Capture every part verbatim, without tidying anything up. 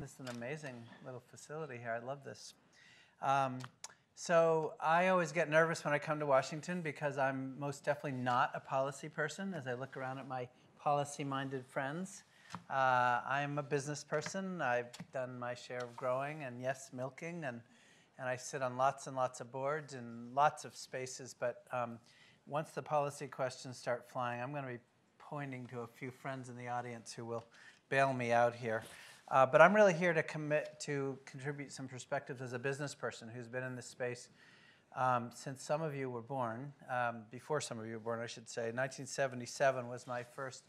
This is an amazing little facility here. I love this. Um, so I always get nervous when I come to Washington because I'm most definitely not a policy person. As I look around at my policy-minded friends, uh, I'm a business person. I've done my share of growing and, yes, milking, and, and I sit on lots and lots of boards and lots of spaces. But um, once the policy questions start flying, I'm going to be pointing to a few friends in the audience who will bail me out here. Uh, but I'm really here to commit to contribute some perspectives as a business person who's been in this space um, since some of you were born, um, before some of you were born, I should say. nineteen seventy-seven was my first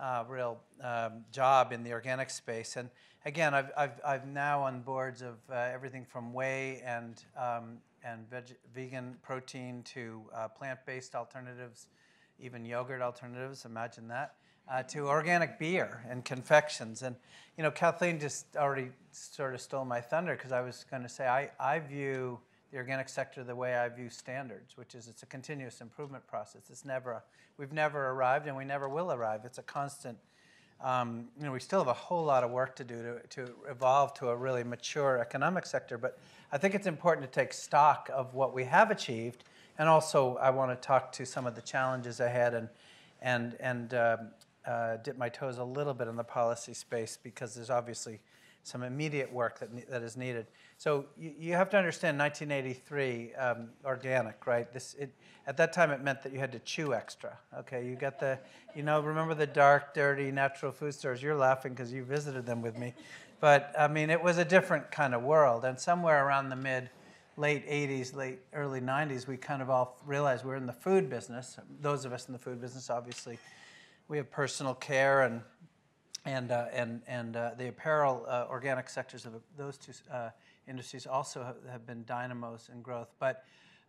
uh, real um, job in the organic space. And again, I've, I've, I've now on boards of uh, everything from whey and, um, and veg vegan protein to uh, plant-based alternatives, even yogurt alternatives, imagine that. Uh, to organic beer and confections. And, you know, Kathleen just already sort of stole my thunder because I was going to say I, I view the organic sector the way I view standards, which is it's a continuous improvement process. It's never, a, we've never arrived and we never will arrive. It's a constant, um, you know, we still have a whole lot of work to do to, to evolve to a really mature economic sector. But I think it's important to take stock of what we have achieved. And also I want to talk to some of the challenges ahead and, and, and, um, Uh, dip my toes a little bit in the policy space because there's obviously some immediate work that, that is needed. So you, you have to understand nineteen eighty-three um, organic, right? This it, at that time it meant that you had to chew extra. Okay, you got the, you know, remember the dark, dirty natural food stores? You're laughing because you visited them with me. But I mean, it was a different kind of world. And somewhere around the mid, late eighties, late early nineties, we kind of all realized we're in the food business. Those of us in the food business, obviously. We have personal care and and uh, and and uh, the apparel uh, organic sectors of those two uh, industries also have, have been dynamos in growth. But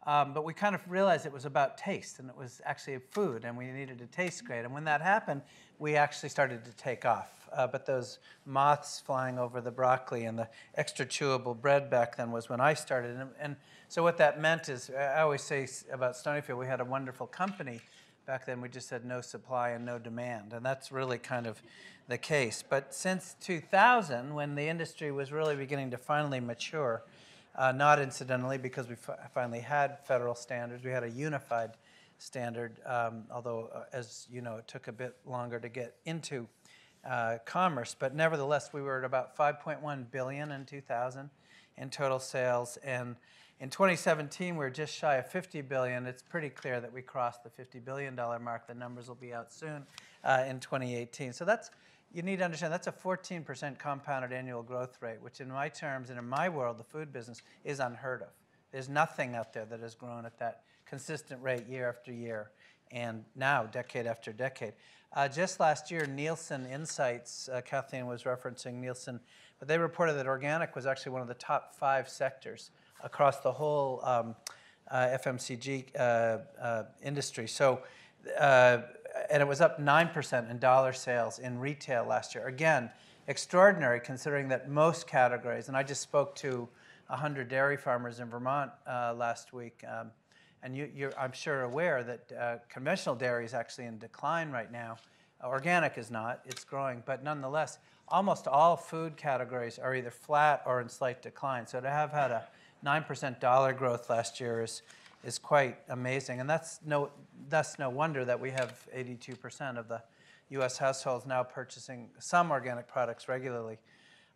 um, but we kind of realized it was about taste, and it was actually food, and we needed to taste great. And when that happened, we actually started to take off. Uh, but those moths flying over the broccoli and the extra chewable bread back then was when I started. And, and so what that meant is, I always say about Stonyfield, we had a wonderful company. Back then, we just had no supply and no demand, and that's really kind of the case. But since two thousand, when the industry was really beginning to finally mature, uh, not incidentally, because we fi finally had federal standards, we had a unified standard, um, although, uh, as you know, it took a bit longer to get into uh, commerce. But nevertheless, we were at about five point one billion dollars in two thousand in total sales, and in twenty seventeen, we were just shy of fifty billion dollars. It's pretty clear that we crossed the fifty billion dollars mark. The numbers will be out soon uh, in twenty eighteen. So that's, you need to understand, that's a fourteen percent compounded annual growth rate, which in my terms and in my world, the food business is unheard of. There's nothing out there that has grown at that consistent rate year after year, and now decade after decade. Uh, just last year, Nielsen Insights, uh, Kathleen was referencing Nielsen, but they reported that organic was actually one of the top five sectors across the whole um, uh, F M C G uh, uh, industry. So, uh, and it was up nine percent in dollar sales in retail last year. Again, extraordinary considering that most categories, and I just spoke to one hundred dairy farmers in Vermont uh, last week, um, and you, you're, I'm sure, aware that uh, conventional dairy is actually in decline right now. Uh, organic is not, it's growing, but nonetheless, almost all food categories are either flat or in slight decline. So to have had a nine percent dollar growth last year is, is quite amazing. And that's no, that's no wonder that we have eighty-two percent of the U S households now purchasing some organic products regularly.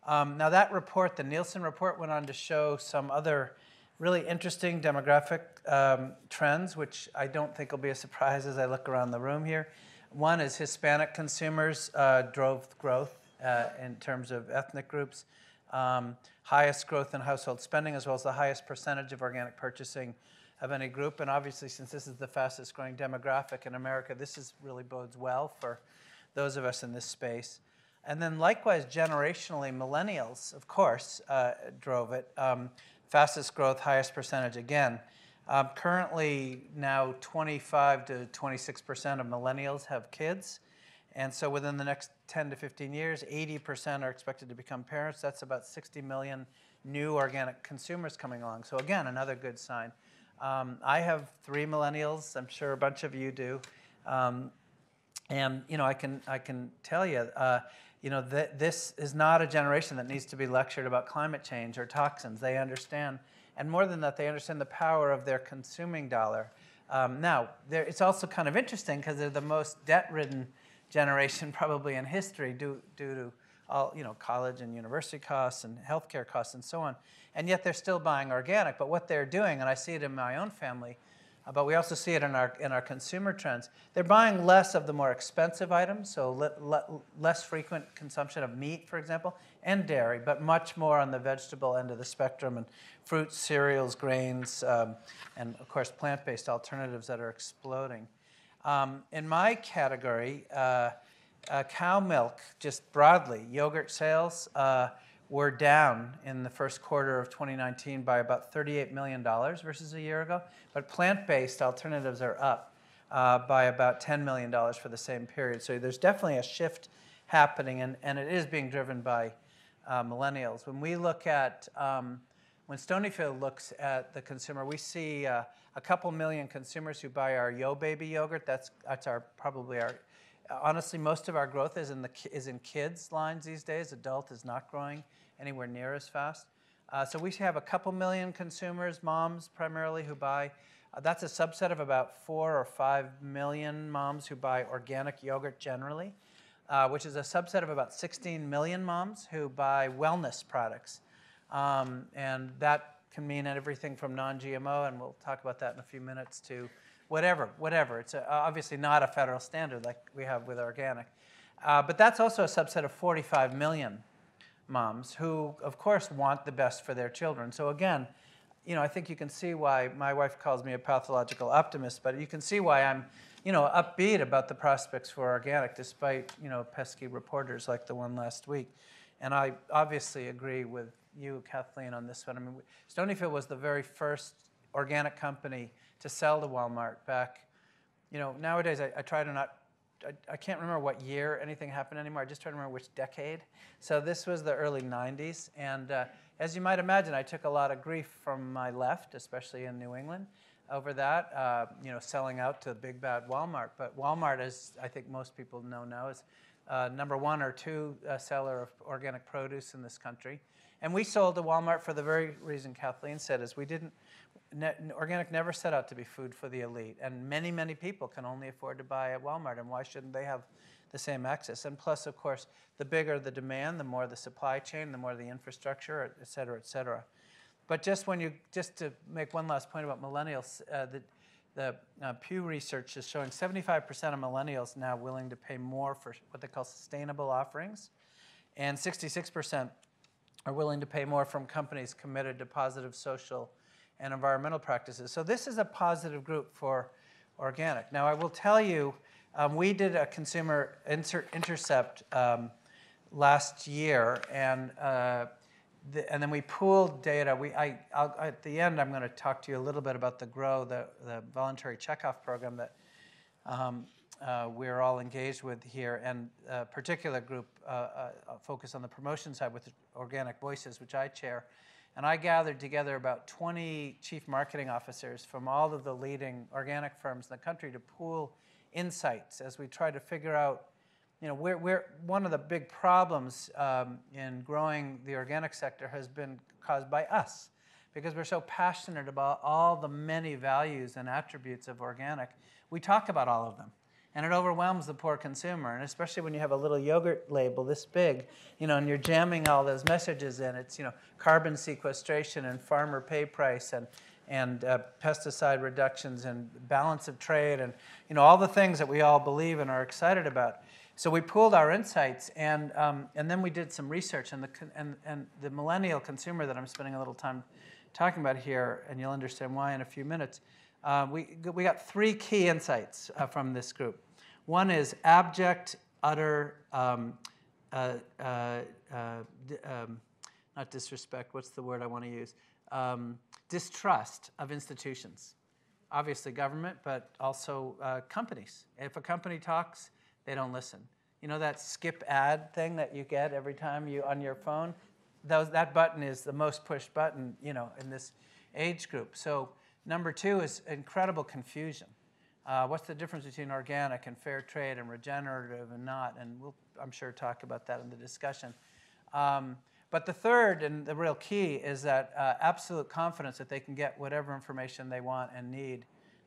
Um, now that report, the Nielsen report, went on to show some other really interesting demographic um, trends, which I don't think will be a surprise as I look around the room here. One is Hispanic consumers uh, drove growth uh, in terms of ethnic groups. Um, highest growth in household spending, as well as the highest percentage of organic purchasing of any group. And obviously, since this is the fastest growing demographic in America, this is really bodes well for those of us in this space. And then likewise, generationally, millennials, of course, uh, drove it. Um, fastest growth, highest percentage again. Um, currently, now twenty-five to twenty-six percent of millennials have kids. And so within the next ten to fifteen years, eighty percent are expected to become parents. That's about sixty million new organic consumers coming along. So again, another good sign. Um, I have three millennials. I'm sure a bunch of you do. Um, and you know, I can I can tell you, uh, you know, th this is not a generation that needs to be lectured about climate change or toxins. They understand, and more than that, they understand the power of their consuming dollar. Um, now, it's also kind of interesting because they're the most debt-ridden generation probably in history due, due to all, you know, college and university costs and healthcare costs and so on. And yet they're still buying organic. But what they're doing, and I see it in my own family, uh, but we also see it in our, in our consumer trends, they're buying less of the more expensive items, so le le less frequent consumption of meat, for example, and dairy, but much more on the vegetable end of the spectrum and fruits, cereals, grains, um, and of course plant-based alternatives that are exploding. Um, in my category, uh, uh, cow milk, just broadly, yogurt sales uh, were down in the first quarter of twenty nineteen by about thirty-eight million dollars versus a year ago, but plant-based alternatives are up uh, by about ten million dollars for the same period. So there's definitely a shift happening, and, and it is being driven by Uh, millennials. When we look at, um, when Stonyfield looks at the consumer, we see uh, a couple million consumers who buy our Yo Baby yogurt. That's that's our probably our. Honestly, most of our growth is in the is in kids lines these days. Adult is not growing anywhere near as fast. Uh, so we have a couple million consumers, moms primarily, who buy. Uh, that's a subset of about four or five million moms who buy organic yogurt generally. Uh, which is a subset of about sixteen million moms who buy wellness products. Um, and that can mean everything from non G M O, and we'll talk about that in a few minutes, to whatever, whatever. It's a, obviously not a federal standard like we have with organic. Uh, but that's also a subset of forty-five million moms who, of course, want the best for their children. So again, you know, I think you can see why my wife calls me a pathological optimist, but you can see why I'm, you know, upbeat about the prospects for organic, despite, you know, pesky reporters like the one last week. And I obviously agree with you, Kathleen, on this one. I mean, Stonyfield was the very first organic company to sell to Walmart back, you know, nowadays I, I try to not, I, I can't remember what year anything happened anymore. I just try to remember which decade. So this was the early nineties. And uh, as you might imagine, I took a lot of grief from my left, especially in New England, over that, uh, you know, selling out to big bad Walmart. But Walmart, as I think most people know now, is uh, number one or two uh, seller of organic produce in this country. And we sold to Walmart for the very reason Kathleen said, is we didn't, ne organic never set out to be food for the elite. And many, many people can only afford to buy at Walmart, and why shouldn't they have the same access? And plus, of course, the bigger the demand, the more the supply chain, the more the infrastructure, et cetera, et cetera. But just when you, just to make one last point about millennials, uh, the, the uh, Pew Research is showing seventy-five percent of millennials now willing to pay more for what they call sustainable offerings, and sixty-six percent are willing to pay more from companies committed to positive social and environmental practices. So this is a positive group for organic. Now I will tell you, um, we did a consumer inter intercept um, last year, and uh, The, and then we pooled data. We, I, I'll, at the end, I'm going to talk to you a little bit about the GROW, the, the voluntary checkoff program that um, uh, we're all engaged with here, and a particular group uh, uh, focused on the promotion side with Organic Voices, which I chair. And I gathered together about twenty chief marketing officers from all of the leading organic firms in the country to pool insights as we try to figure out, you know, we're, we're, one of the big problems um, in growing the organic sector has been caused by us, because we're so passionate about all the many values and attributes of organic. We talk about all of them, and it overwhelms the poor consumer, and especially when you have a little yogurt label this big, you know, and you're jamming all those messages in. It's, you know, carbon sequestration and farmer pay price and and uh, pesticide reductions and balance of trade and, you know, all the things that we all believe and are excited about. So we pooled our insights, and um, and then we did some research. And the and and the millennial consumer that I'm spending a little time talking about here, and you'll understand why in a few minutes. Uh, we we got three key insights uh, from this group. One is abject, utter, um, uh, uh, uh, um, not disrespect. What's the word I want to use? Um, distrust of institutions, obviously government, but also uh, companies. If a company talks, they don't listen. You know that skip ad thing that you get every time you on your phone? Those, that button is the most pushed button, you know, in this age group. So number two is incredible confusion. Uh, what's the difference between organic and fair trade and regenerative and not? And we'll, I'm sure, talk about that in the discussion. Um, but the third and the real key is that uh, absolute confidence that they can get whatever information they want and need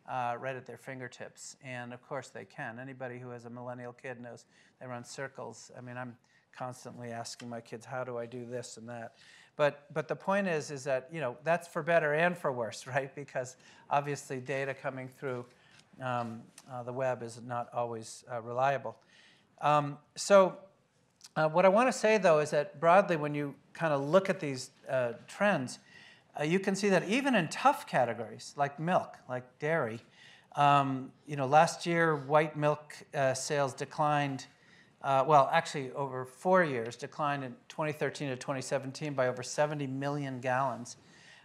uh, right at their fingertips. And of course they can. Anybody who has a millennial kid knows they run circles. I mean, I'm constantly asking my kids, how do I do this and that? But, but the point is, is that, you know, that's for better and for worse, right? Because obviously data coming through Um, uh, the web is not always uh, reliable. Um, so uh, what I want to say, though, is that broadly when you kind of look at these uh, trends, uh, you can see that even in tough categories like milk, like dairy, um, you know, last year white milk uh, sales declined, uh, well, actually over four years, declined in twenty thirteen to twenty seventeen by over seventy million gallons.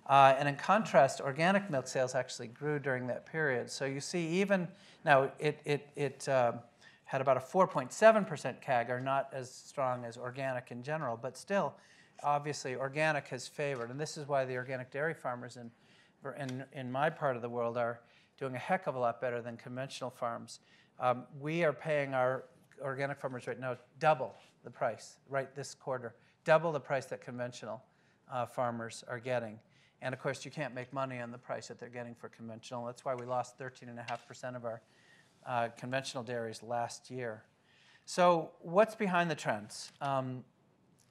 Uh, and in contrast, organic milk sales actually grew during that period. So you see even, now it, it, it uh, had about a four point seven percent C A G R, not as strong as organic in general, but still, obviously, organic has favored. And this is why the organic dairy farmers in, in, in my part of the world are doing a heck of a lot better than conventional farms. Um, we are paying our organic farmers right now double the price, right this quarter, double the price that conventional uh, farmers are getting. And of course, you can't make money on the price that they're getting for conventional. That's why we lost thirteen point five percent of our uh, conventional dairies last year. So what's behind the trends? Um,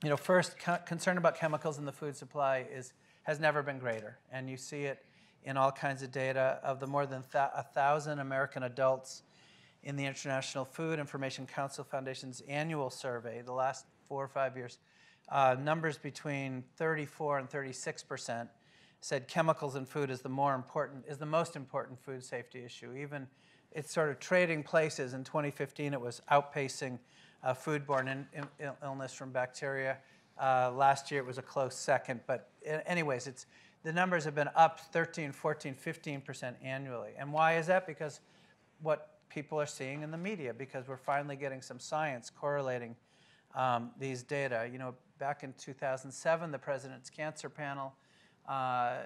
you know, first, co concern about chemicals in the food supply is, has never been greater. And you see it in all kinds of data. Of the more than one thousand American adults in the International Food Information Council Foundation's annual survey, the last four or five years, uh, numbers between thirty-four and thirty-six percent said chemicals in food is the more important, is the most important food safety issue. Even it's sort of trading places. In twenty fifteen, it was outpacing uh, foodborne in, in, illness from bacteria. Uh, last year, it was a close second. But anyways, it's, the numbers have been up thirteen, fourteen, fifteen percent annually. And why is that? Because what people are seeing in the media, because we're finally getting some science correlating um, these data. You know, back in two thousand seven, the President's Cancer Panel Uh,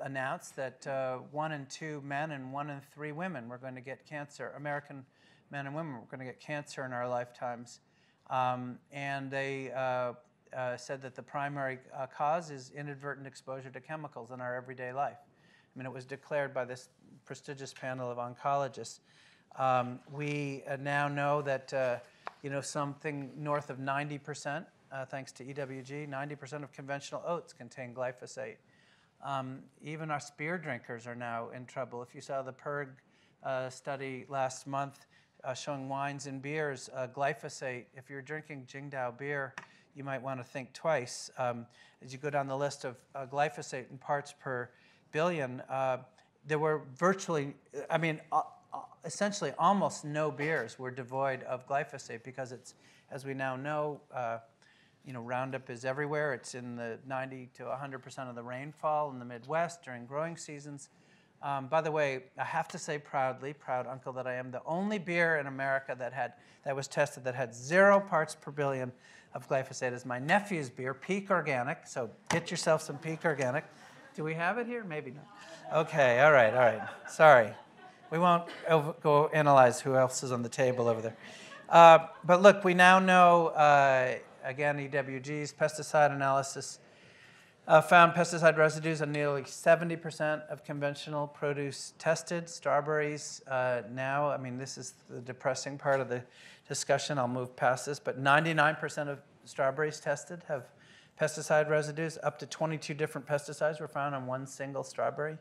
announced that uh, one in two men and one in three women were going to get cancer. American men and women were going to get cancer in our lifetimes. Um, and they uh, uh, said that the primary uh, cause is inadvertent exposure to chemicals in our everyday life. I mean, it was declared by this prestigious panel of oncologists. Um, we uh, now know that, uh, you know, something north of ninety percent, uh, thanks to E W G, ninety percent of conventional oats contain glyphosate. Um, even our beer drinkers are now in trouble. If you saw the PIRG uh, study last month uh, showing wines and beers, uh, glyphosate, if you're drinking Jingdao beer, you might want to think twice. Um, as you go down the list of uh, glyphosate in parts per billion, uh, there were virtually, I mean, uh, essentially almost no beers were devoid of glyphosate because it's, as we now know, uh, You know, Roundup is everywhere. It's in the ninety to one hundred percent of the rainfall in the Midwest during growing seasons. Um, by the way, I have to say proudly, proud uncle that I am, the only beer in America that had that was tested that had zero parts per billion of glyphosate is my nephew's beer, Peak Organic. So get yourself some Peak Organic. Do we have it here? Maybe not. Okay. All right. All right. Sorry. We won't go analyze who else is on the table over there. Uh, but look, we now know. Uh, Again, E W G's pesticide analysis uh, found pesticide residues on nearly seventy percent of conventional produce tested. Strawberries uh, now, I mean, this is the depressing part of the discussion. I'll move past this, but ninety-nine percent of strawberries tested have pesticide residues. Up to twenty-two different pesticides were found on one single strawberry.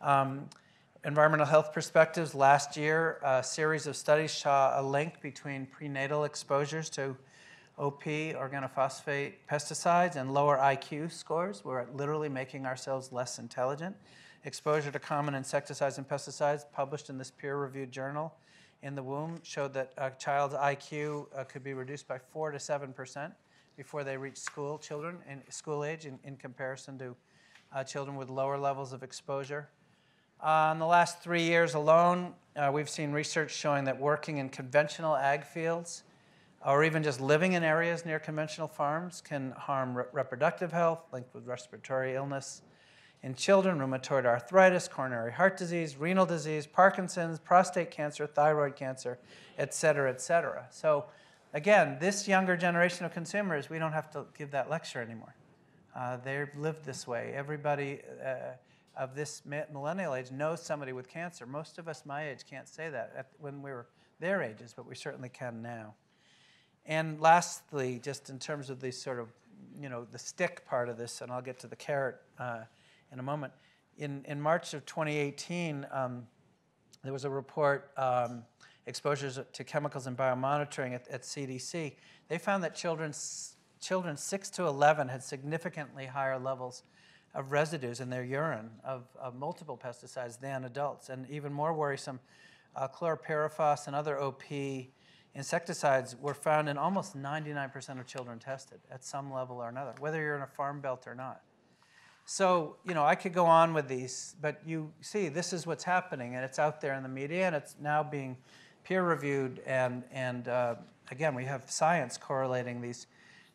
Um, environmental health perspectives, last year, a series of studies saw a link between prenatal exposures to O P, organophosphate pesticides, and lower I Q scores. We're literally making ourselves less intelligent. Exposure to common insecticides and pesticides published in this peer-reviewed journal in the womb showed that a child's I Q uh, could be reduced by four to seven percent before they reach school children and school age in, in comparison to uh, children with lower levels of exposure. Uh, in the last three years alone, uh, we've seen research showing that working in conventional ag fields or even just living in areas near conventional farms can harm re reproductive health linked with respiratory illness in children, rheumatoid arthritis, coronary heart disease, renal disease, Parkinson's, prostate cancer, thyroid cancer, et cetera, et cetera. So again, this younger generation of consumers, we don't have to give that lecture anymore. Uh, they've lived this way. Everybody uh, of this millennial age knows somebody with cancer. Most of us my age can't say that at, when we were their ages, but we certainly can now. And lastly, just in terms of the sort of, you know, the stick part of this, and I'll get to the carrot uh, in a moment. In, in March of twenty eighteen, um, there was a report, um, exposures to chemicals and biomonitoring at, at C D C. They found that children's, children six to eleven had significantly higher levels of residues in their urine of, of multiple pesticides than adults. And even more worrisome, uh, chlorpyrifos and other O P insecticides were found in almost ninety-nine percent of children tested at some level or another, whether you're in a farm belt or not. So, you know, I could go on with these, but you see, this is what's happening, and it's out there in the media, and it's now being peer-reviewed, and, and uh, again, we have science correlating these,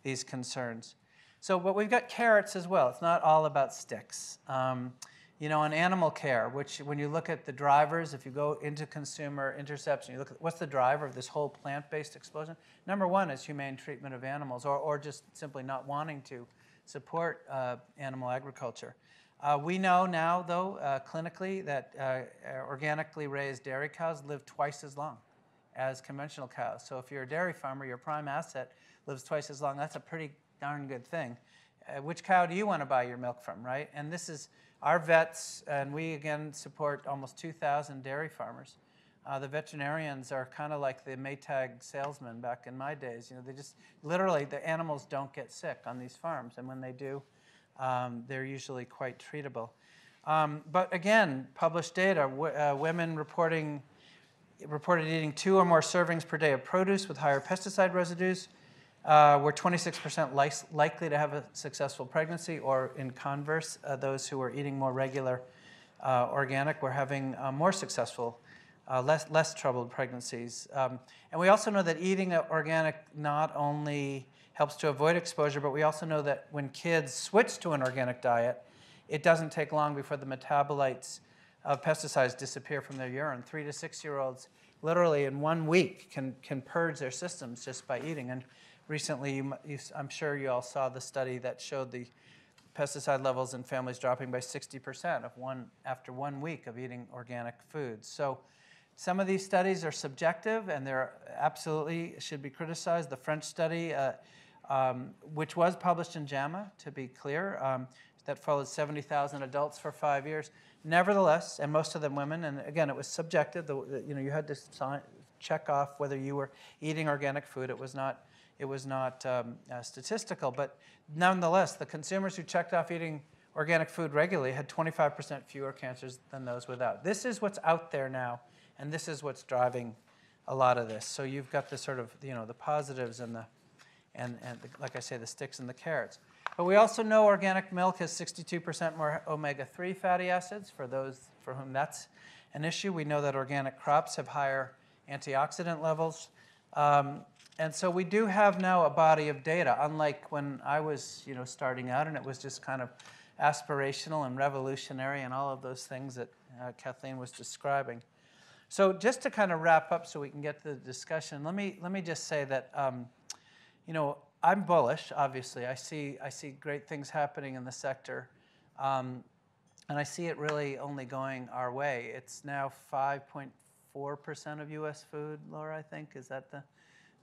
these concerns. So, but we've got carrots as well. It's not all about sticks. Um, you know, in animal care, which when you look at the drivers, if you go into consumer interception, you look at what's the driver of this whole plant-based explosion? Number one is humane treatment of animals, or, or just simply not wanting to support uh, animal agriculture. Uh, we know now, though, uh, clinically, that uh, organically raised dairy cows live twice as long as conventional cows. So if you're a dairy farmer, your prime asset lives twice as long. That's a pretty darn good thing. Uh, which cow do you want to buy your milk from, right? And this is our vets, and we, again, support almost two thousand dairy farmers. Uh, the veterinarians are kind of like the Maytag salesman back in my days. You know, they just, literally, the animals don't get sick on these farms. And when they do, um, they're usually quite treatable. Um, but again, published data, w uh, women reporting, reported eating two or more servings per day of produce with higher pesticide residues uh, were twenty-six percent li likely to have a successful pregnancy, or in converse, uh, those who were eating more regular uh, organic were having uh, more successful Uh, less, less troubled pregnancies. Um, and we also know that eating organic not only helps to avoid exposure, but we also know that when kids switch to an organic diet, it doesn't take long before the metabolites of pesticides disappear from their urine. Three to six-year-olds literally in one week can, can purge their systems just by eating. And recently, you, you, I'm sure you all saw the study that showed the pesticide levels in families dropping by sixty percent of one, after one week of eating organic foods. So, some of these studies are subjective, and they're absolutely should be criticized. The French study, uh, um, which was published in JAMA, to be clear, um, that followed seventy thousand adults for five years. Nevertheless, and most of them women, and again, it was subjective. The, the, you know, you had to sign, check off whether you were eating organic food. It was not, it was not um, uh, statistical, but nonetheless, the consumers who checked off eating organic food regularly had twenty-five percent fewer cancers than those without. This is what's out there now. And this is what's driving a lot of this. So you've got the sort of, you know, the positives and the, and, and the, like I say, the sticks and the carrots. But we also know organic milk has sixty-two percent more omega three fatty acids for those for whom that's an issue. We know that organic crops have higher antioxidant levels. Um, and so we do have now a body of data, unlike when I was, you know, starting out, and it was just kind of aspirational and revolutionary and all of those things that uh, Kathleen was describing. So just to kind of wrap up so we can get to the discussion, let me, let me just say that, um, you know, I'm bullish, obviously. I see, I see great things happening in the sector, um, and I see it really only going our way. It's now five point four percent of U S food, Laura, I think. Is that the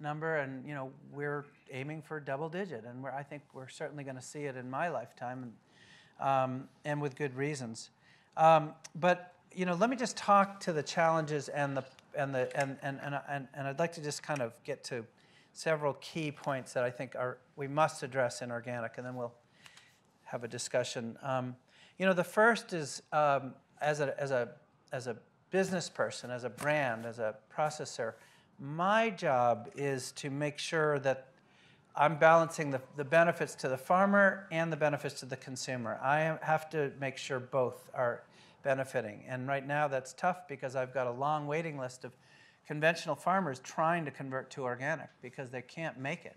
number? And, you know, we're aiming for double digit, and we're, I think we're certainly going to see it in my lifetime, and, um, and with good reasons. Um, but... You know, let me just talk to the challenges and the and the and and and and I'd like to just kind of get to several key points that I think are we must address in organic, and then we'll have a discussion. Um, you know, the first is um, as a as a as a business person, as a brand, as a processor, my job is to make sure that I'm balancing the, the benefits to the farmer and the benefits to the consumer. I have to make sure both are benefiting. And right now that's tough because I've got a long waiting list of conventional farmers trying to convert to organic because they can't make it.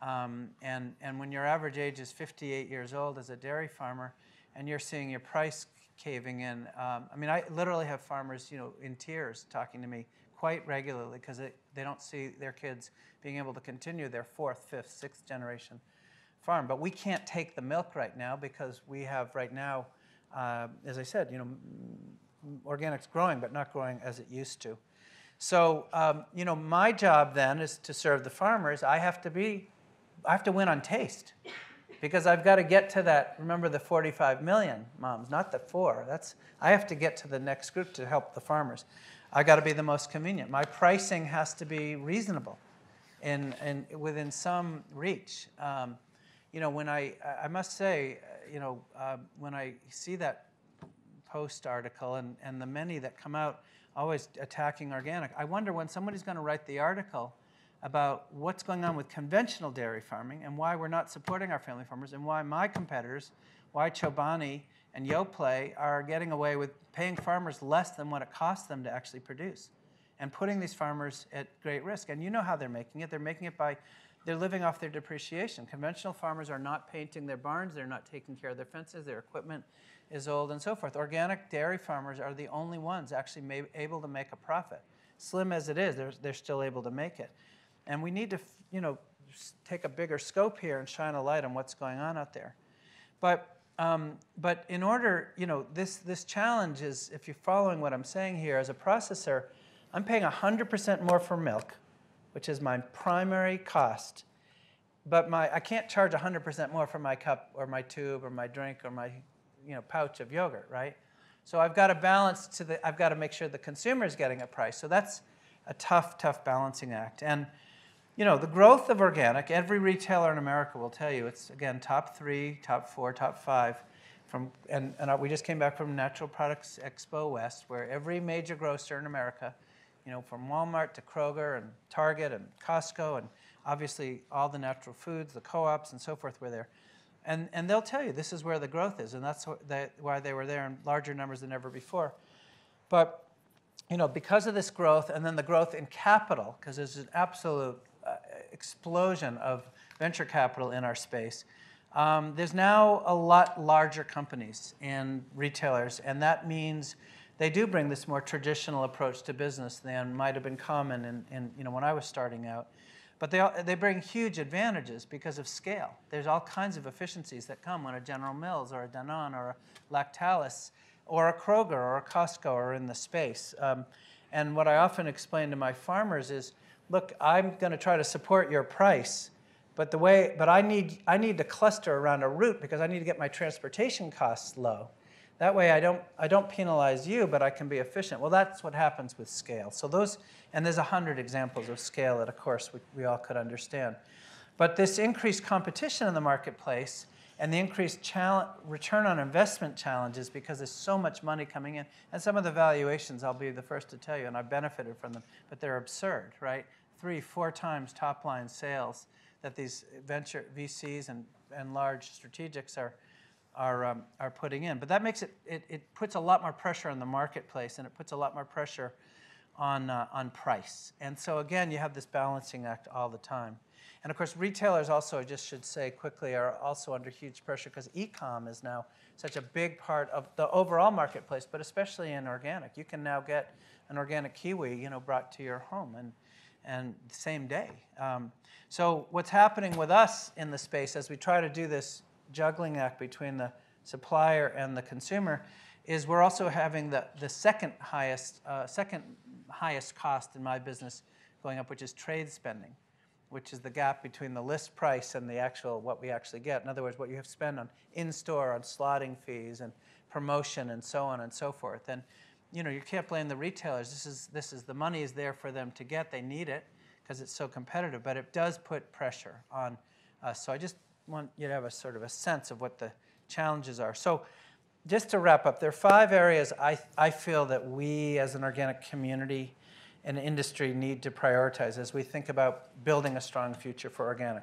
Um, and, and when your average age is fifty-eight years old as a dairy farmer and you're seeing your price caving in. Um, I mean, I literally have farmers, you know, in tears talking to me quite regularly because they, they don't see their kids being able to continue their fourth, fifth, sixth generation farm. But we can't take the milk right now because we have right now, uh, as I said, you know, organic's growing, but not growing as it used to. So, um, you know, my job then is to serve the farmers. I have to be, I have to win on taste because I've got to get to that, remember the forty-five million moms, not the four. That's, I have to get to the next group to help the farmers. I got to be the most convenient. My pricing has to be reasonable and, and within some reach. Um, you know, when I, I must say, you know, uh, when I see that Post article and, and the many that come out always attacking organic, I wonder when somebody's going to write the article about what's going on with conventional dairy farming and why we're not supporting our family farmers and why my competitors, why Chobani and Yoplait are getting away with paying farmers less than what it costs them to actually produce and putting these farmers at great risk. And you know how they're making it. They're making it by, they're living off their depreciation. Conventional farmers are not painting their barns. They're not taking care of their fences, their equipment is old and so forth. Organic dairy farmers are the only ones actually may, able to make a profit. Slim as it is, they're, they're still able to make it. And we need to, you know, take a bigger scope here and shine a light on what's going on out there. But, um, but in order, you know, this, this challenge is, if you're following what I'm saying here, as a processor, I'm paying one hundred percent more for milk, which is my primary cost. But my, I can't charge one hundred percent more for my cup or my tube or my drink or my, you know, pouch of yogurt, right? So I've got to balance to the, I've got to make sure the consumer is getting a price. So that's a tough, tough balancing act. And, you know, the growth of organic, every retailer in America will tell you, it's, again, top three, top four, top five. From, and, and we just came back from Natural Products Expo West, where every major grocer in America, you know, from Walmart to Kroger and Target and Costco and obviously all the natural foods, the co-ops and so forth were there. And, and they'll tell you this is where the growth is, and that's what they, why they were there in larger numbers than ever before. But, you know, because of this growth and then the growth in capital, because there's an absolute uh, explosion of venture capital in our space, um, there's now a lot larger companies and retailers, and that means they do bring this more traditional approach to business than might have been common in, in, you know, when I was starting out. But they, they bring huge advantages because of scale. There's all kinds of efficiencies that come when a General Mills or a Danone or a Lactalis or a Kroger or a Costco are in the space. Um, and what I often explain to my farmers is, look, I'm going to try to support your price, but the way, but I need, I need to cluster around a route because I need to get my transportation costs low. That way I don't, I don't penalize you, but I can be efficient. Well, that's what happens with scale. So those, and there's a hundred examples of scale that, of course, we, we all could understand. But this increased competition in the marketplace and the increased challenge, return on investment challenges because there's so much money coming in, and some of the valuations, I'll be the first to tell you, and I've benefited from them, but they're absurd, right? Three, four times top line sales that these venture V Cs and, and large strategics are Are, um, are putting in. But that makes it, it, it puts a lot more pressure on the marketplace, and it puts a lot more pressure on, uh, on price. And so again, you have this balancing act all the time. And of course, retailers also, I just should say quickly, are also under huge pressure because e-com is now such a big part of the overall marketplace, but especially in organic. You can now get an organic kiwi, you know, brought to your home and, and the same day. Um, so what's happening with us in the space as we try to do this juggling act between the supplier and the consumer is we're also having the, the second highest uh, second highest cost in my business going up, which is trade spending, which is the gap between the list price and the actual what we actually get. In other words, what you have to spend on in-store, on slotting fees and promotion and so on and so forth. And you know, you can't blame the retailers. This is this is the money is there for them to get. They need it because it's so competitive, but it does put pressure on us. So I just want you to have a sort of a sense of what the challenges are. So just to wrap up, there are five areas I, I feel that we as an organic community and industry need to prioritize as we think about building a strong future for organic.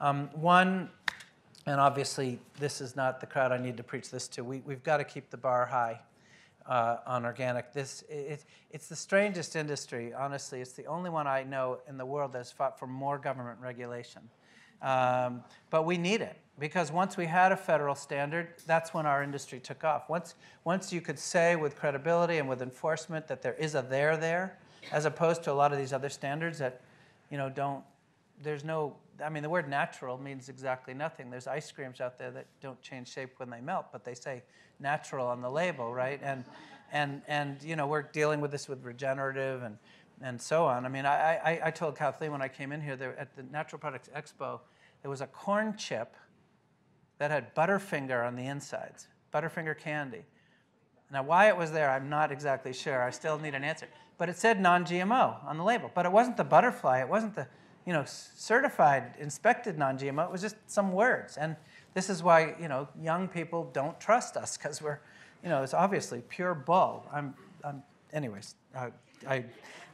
Um, one, and obviously this is not the crowd I need to preach this to, we, we've got to keep the bar high uh, on organic. This, it, it's the strangest industry, honestly. It's the only one I know in the world that has fought for more government regulation. Um, but we need it, because once we had a federal standard, that's when our industry took off. Once, once you could say with credibility and with enforcement that there is a there there, as opposed to a lot of these other standards that, you know, don't, there's no, I mean, the word natural means exactly nothing. There's ice creams out there that don't change shape when they melt, but they say natural on the label, right? And, and, and you know, we're dealing with this with regenerative and, and so on. I mean, I, I, I told Kathleen when I came in here, there, at the Natural Products Expo, there was a corn chip that had Butterfinger on the insides, Butterfinger candy. Now, why it was there, I'm not exactly sure. I still need an answer. But it said non G M O on the label. But it wasn't the butterfly. It wasn't the, you know, certified, inspected non G M O. It was just some words. And this is why, you know, young people don't trust us, because we're, you know, it's obviously pure bull. I'm, I'm anyways, I, I,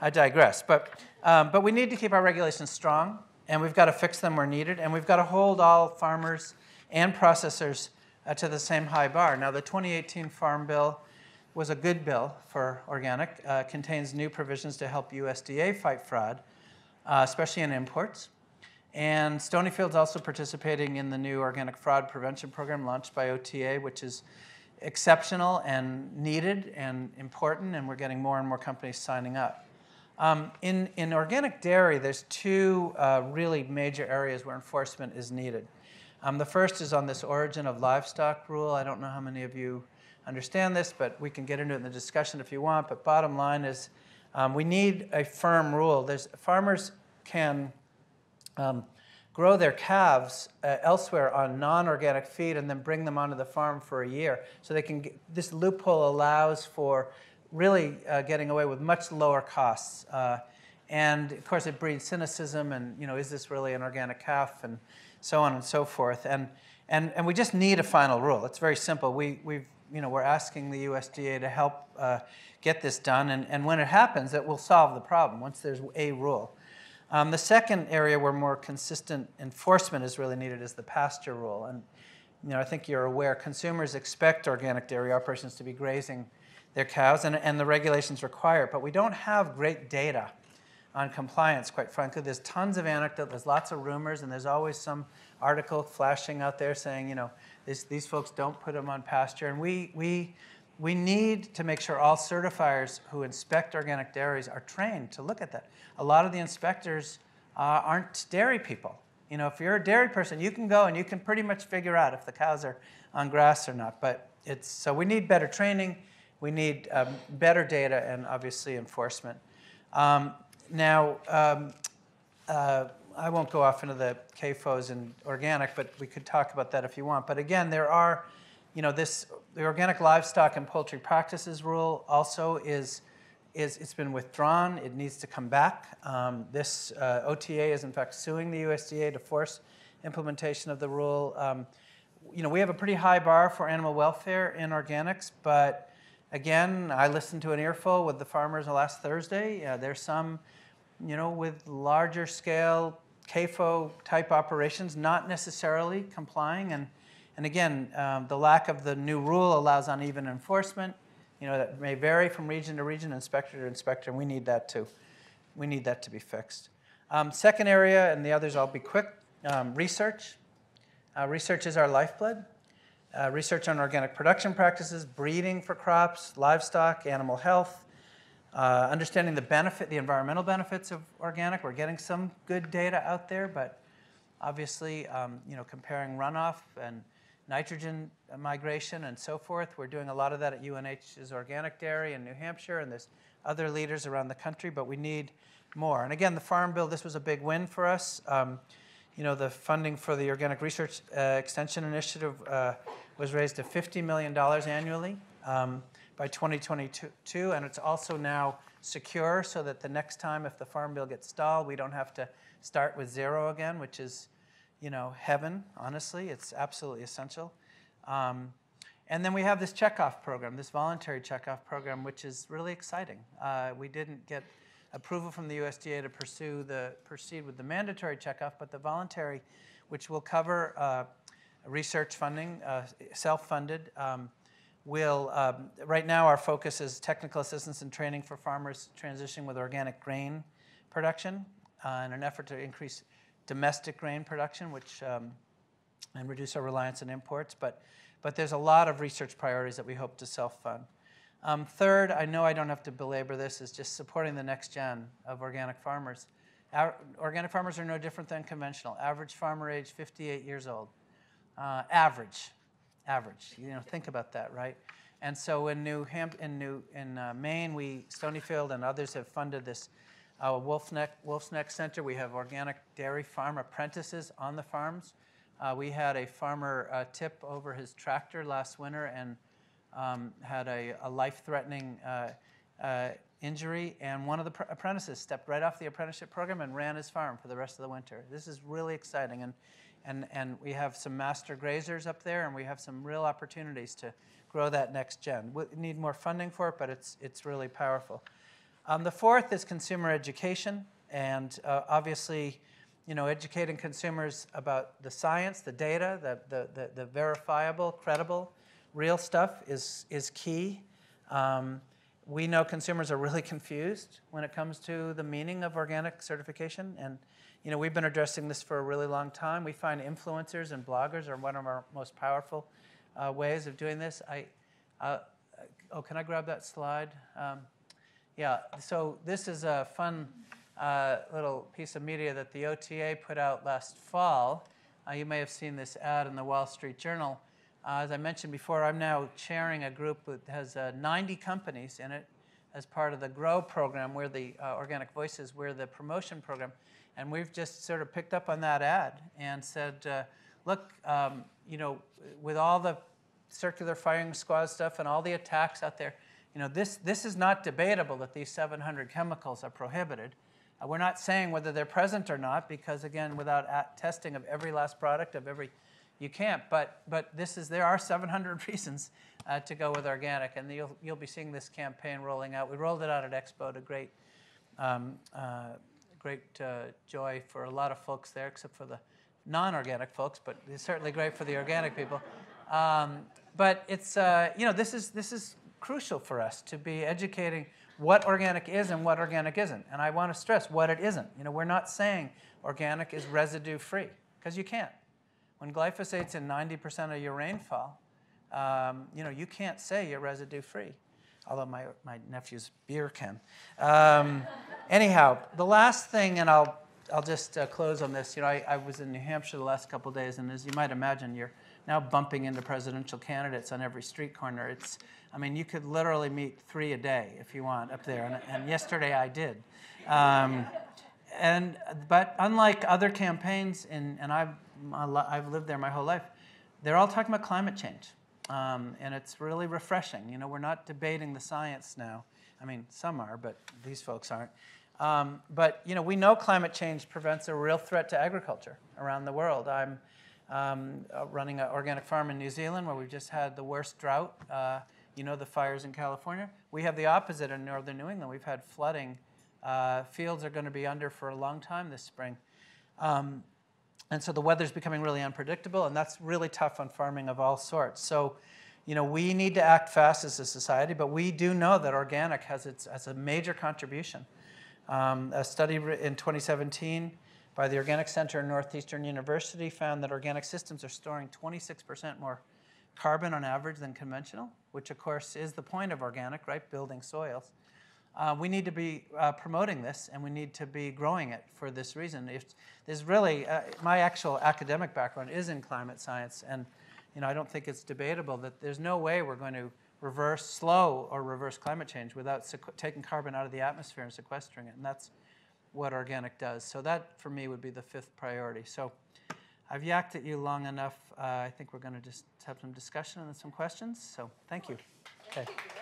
I digress. But, um, but we need to keep our regulations strong, and we've got to fix them where needed, and we've got to hold all farmers and processors uh, to the same high bar. Now, the twenty eighteen Farm Bill was a good bill for organic. Uh, contains new provisions to help U S D A fight fraud, uh, especially in imports. And Stonyfield's also participating in the new organic fraud prevention program launched by O T A, which is exceptional and needed and important, and we're getting more and more companies signing up. Um, in, in organic dairy, there's two uh, really major areas where enforcement is needed. Um, the first is on this origin of livestock rule. I don't know how many of you understand this, but we can get into it in the discussion if you want. But bottom line is um, we need a firm rule. There's, farmers can um, grow their calves uh, elsewhere on non-organic feed and then bring them onto the farm for a year. So they can get, this loophole allows for really uh, getting away with much lower costs. Uh, and of course, it breeds cynicism and, you know, is this really an organic calf? And, so on and so forth, and, and, and we just need a final rule. It's very simple. We, we've, you know, we're asking the U S D A to help uh, get this done, and, and when it happens, it will solve the problem once there's a rule. Um, the second area where more consistent enforcement is really needed is the pasture rule, and you know, I think you're aware consumers expect organic dairy operations to be grazing their cows, and, and the regulations require it, but we don't have great data on compliance, quite frankly. There's tons of anecdote, there's lots of rumors, and there's always some article flashing out there saying, you know, this, these folks don't put them on pasture. And we, we, we need to make sure all certifiers who inspect organic dairies are trained to look at that. A lot of the inspectors uh, aren't dairy people. You know, if you're a dairy person, you can go and you can pretty much figure out if the cows are on grass or not. But it's, so we need better training, we need um, better data, and obviously enforcement. Um, Now, um, uh, I won't go off into the C A F Os and organic, but we could talk about that if you want. But again, there are, you know, this, the Organic Livestock and Poultry Practices Rule also is, is it's been withdrawn. It needs to come back. Um, this uh, O T A is, in fact, suing the U S D A to force implementation of the rule. Um, you know, we have a pretty high bar for animal welfare in organics, but again, I listened to an earful with the farmers last Thursday. Yeah, there's some, you know, with larger scale C A F O type operations, not necessarily complying. And, and again, um, the lack of the new rule allows uneven enforcement. You know, that may vary from region to region, inspector to inspector, and we need that to, we need that to be fixed. Um, second area, and the others I'll be quick, um, research. Uh, research is our lifeblood. Uh, research on organic production practices, breeding for crops, livestock, animal health, Uh, understanding the benefit, the environmental benefits of organic. We're getting some good data out there, but obviously, um, you know, comparing runoff and nitrogen migration and so forth. We're doing a lot of that at U N H's Organic Dairy in New Hampshire, and there's other leaders around the country, but we need more. And again, the Farm Bill, this was a big win for us. Um, you know, the funding for the Organic Research uh, Extension Initiative uh, was raised to fifty million dollars annually. Um, by twenty twenty-two, and it's also now secure so that the next time if the Farm Bill gets stalled, we don't have to start with zero again, which is, you know, heaven, honestly. It's absolutely essential. Um, and then we have this checkoff program, this voluntary checkoff program, which is really exciting. Uh, we didn't get approval from the U S D A to pursue the, proceed with the mandatory checkoff, but the voluntary, which will cover uh, research funding, uh, self-funded, um, We'll, um, right now our focus is technical assistance and training for farmers transitioning with organic grain production uh, in an effort to increase domestic grain production, which um, and reduce our reliance on imports. But, but there's a lot of research priorities that we hope to self-fund. Um, third, I know I don't have to belabor this, is just supporting the next gen of organic farmers. Our, organic farmers are no different than conventional. Average farmer age fifty-eight years old. Uh, average, average. You know, think about that, right? And so in New Hamp in New in uh, Maine, we Stonyfield and others have funded this uh, Wolf's Neck Wolf's Neck Center. We have organic dairy farm apprentices on the farms. Uh, we had a farmer uh, tip over his tractor last winter and um, had a, a life-threatening uh, uh, injury. And one of the pr apprentices stepped right off the apprenticeship program and ran his farm for the rest of the winter. This is really exciting. And And, and we have some master grazers up there, and we have some real opportunities to grow that next gen. We need more funding for it, but it's, it's really powerful. Um, the fourth is consumer education, and uh, obviously, you know, educating consumers about the science, the data, the, the, the, the verifiable, credible, real stuff is, is key. Um, we know consumers are really confused when it comes to the meaning of organic certification, and you know, we've been addressing this for a really long time. We find influencers and bloggers are one of our most powerful uh, ways of doing this. I, uh, oh, can I grab that slide? Um, yeah, so this is a fun uh, little piece of media that the O T A put out last fall. Uh, you may have seen this ad in the Wall Street Journal. Uh, as I mentioned before, I'm now chairing a group that has uh, ninety companies in it as part of the GROW program, where the uh, Organic Voices, where the promotion program. And we've just sort of picked up on that ad and said, uh, look, um, you know, with all the circular firing squad stuff and all the attacks out there, you know, this, this is not debatable that these seven hundred chemicals are prohibited. Uh, we're not saying whether they're present or not, because again, without at testing of every last product of every, you can't. But, but this is, there are seven hundred reasons uh, to go with organic. And you'll, you'll be seeing this campaign rolling out. We rolled it out at Expo to great, um, uh, Great uh, joy for a lot of folks there, except for the non-organic folks, but it's certainly great for the organic people. Um, but it's, uh, you know, this is, this is crucial for us to be educating what organic is and what organic isn't. And I want to stress what it isn't. You know, we're not saying organic is residue-free, because you can't. When glyphosate's in ninety percent of your rainfall, um, you know, you can't say you're residue-free. Although my, my nephew's beer can. Um, anyhow, the last thing, and I'll, I'll just uh, close on this. You know, I, I was in New Hampshire the last couple of days, and as you might imagine, you're now bumping into presidential candidates on every street corner. It's, I mean, you could literally meet three a day if you want up there, and, and yesterday I did. Um, and, but unlike other campaigns, in, and I've, I've lived there my whole life, they're all talking about climate change. Um, and it's really refreshing. You know, we're not debating the science now. I mean, some are, but these folks aren't. Um, but, you know, we know climate change prevents a real threat to agriculture around the world. I'm um, running an organic farm in New Zealand where we've just had the worst drought. Uh, you know, the fires in California. We have the opposite in northern New England. We've had flooding. Uh, fields are going to be under for a long time this spring. Um, And so the weather's becoming really unpredictable, and that's really tough on farming of all sorts. So, you know, we need to act fast as a society, but we do know that organic has its as a major contribution. Um, a study in twenty seventeen by the Organic Center in Northeastern University found that organic systems are storing twenty-six percent more carbon on average than conventional, which of course is the point of organic, right? Building soils. Uh, we need to be uh, promoting this, and we need to be growing it for this reason. It's, there's really, uh, my actual academic background is in climate science, and you know, I don't think it's debatable that there's no way we're going to reverse, slow or reverse climate change without taking carbon out of the atmosphere and sequestering it, and that's what organic does. So that, for me, would be the fifth priority. So I've yacked at you long enough. Uh, I think we're going to just have some discussion and then some questions. So thank you. Okay.